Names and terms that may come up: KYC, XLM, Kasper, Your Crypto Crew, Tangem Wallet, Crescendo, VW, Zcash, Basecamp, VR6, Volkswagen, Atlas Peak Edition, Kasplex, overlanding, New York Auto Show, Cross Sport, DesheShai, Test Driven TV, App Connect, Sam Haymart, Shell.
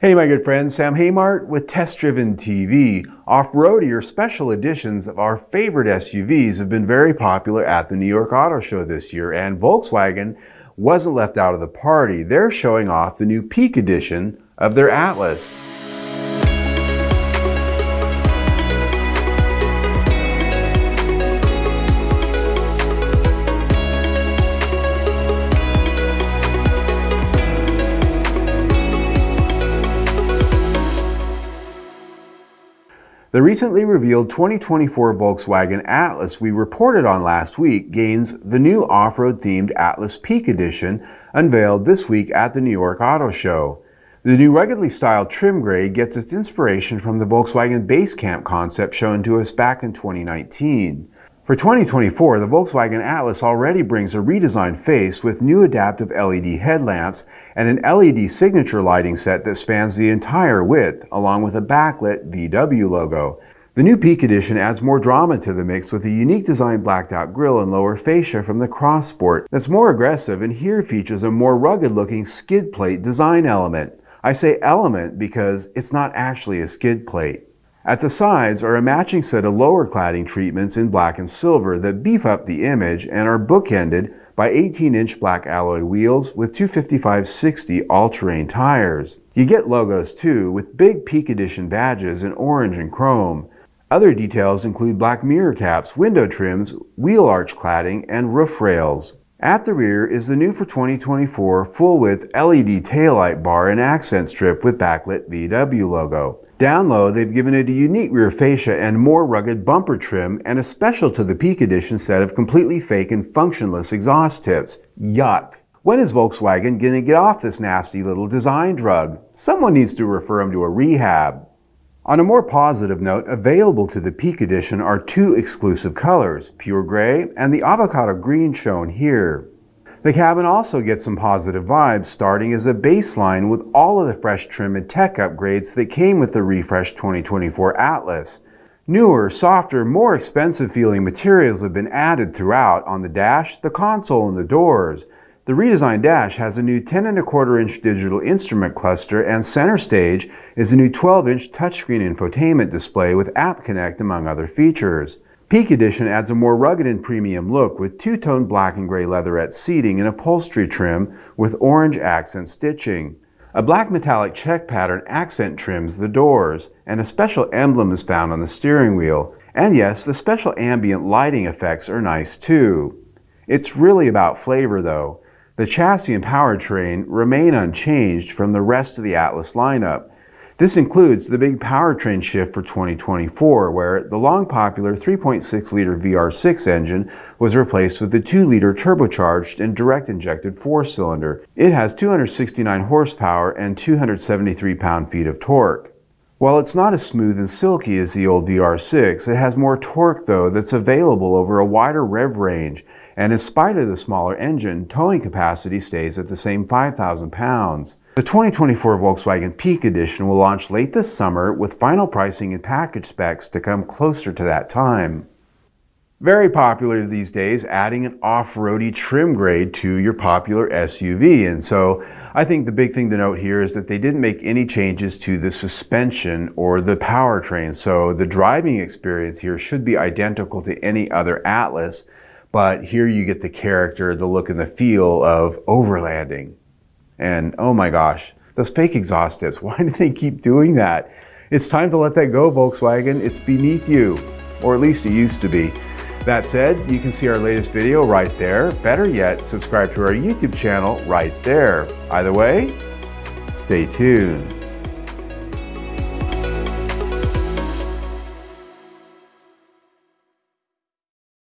Hey my good friends, Sam Haymart with Test Driven TV. Off-roadier special editions of our favorite SUVs have been very popular at the New York Auto Show this year, and Volkswagen wasn't left out of the party. They're showing off the new Peak Edition of their Atlas. The recently revealed 2024 Volkswagen Atlas we reported on last week gains the new off-road themed Atlas Peak Edition unveiled this week at the New York Auto Show. The new ruggedly styled trim grade gets its inspiration from the Volkswagen Basecamp concept shown to us back in 2019. For 2024, the Volkswagen Atlas already brings a redesigned face with new adaptive LED headlamps and an LED signature lighting set that spans the entire width, along with a backlit VW logo. The new Peak Edition adds more drama to the mix with a unique design blacked-out grille and lower fascia from the Cross Sport that's more aggressive, and here features a more rugged-looking skid plate design element. I say element because it's not actually a skid plate. At the sides are a matching set of lower cladding treatments in black and silver that beef up the image and are bookended by 18-inch black alloy wheels with 255/60 all-terrain tires. You get logos too, with big Peak Edition badges in orange and chrome. Other details include black mirror caps, window trims, wheel arch cladding, and roof rails. At the rear is the new for 2024 full-width LED taillight bar and accent strip with backlit VW logo. Down low, they've given it a unique rear fascia and more rugged bumper trim, and a special to the Peak Edition set of completely fake and functionless exhaust tips. Yuck! When is Volkswagen going to get off this nasty little design drug? Someone needs to refer them to a rehab. On a more positive note, available to the Peak Edition are two exclusive colors, pure gray and the avocado green shown here. The cabin also gets some positive vibes, starting as a baseline with all of the fresh trim and tech upgrades that came with the refreshed 2024 Atlas. Newer, softer, more expensive feeling materials have been added throughout on the dash, the console, and the doors. The redesigned dash has a new 10.25-inch digital instrument cluster, and center stage is a new 12-inch touchscreen infotainment display with App Connect, among other features. Peak Edition adds a more rugged and premium look with two-tone black and gray leatherette seating and upholstery trim with orange accent stitching. A black metallic check pattern accent trims the doors, and a special emblem is found on the steering wheel. And yes, the special ambient lighting effects are nice too. It's really about flavor though. The chassis and powertrain remain unchanged from the rest of the Atlas lineup. This includes the big powertrain shift for 2024, where the long-popular 3.6-liter VR6 engine was replaced with the 2-liter turbocharged and direct-injected 4-cylinder. It has 269 horsepower and 273 pound-feet of torque. While it's not as smooth and silky as the old VR6, it has more torque, though, that's available over a wider rev range, and in spite of the smaller engine, towing capacity stays at the same 5,000 pounds. The 2024 Volkswagen Peak Edition will launch late this summer, with final pricing and package specs to come closer to that time. Very popular these days, adding an off-roady trim grade to your popular SUV. And so I think the big thing to note here is that they didn't make any changes to the suspension or the powertrain. So the driving experience here should be identical to any other Atlas, but here you get the character, the look, and the feel of overlanding. And oh my gosh, those fake exhaust tips, why do they keep doing that? It's time to let that go, Volkswagen. It's beneath you, or at least it used to be. That said, you can see our latest video right there. Better yet, subscribe to our YouTube channel right there. Either way, stay tuned.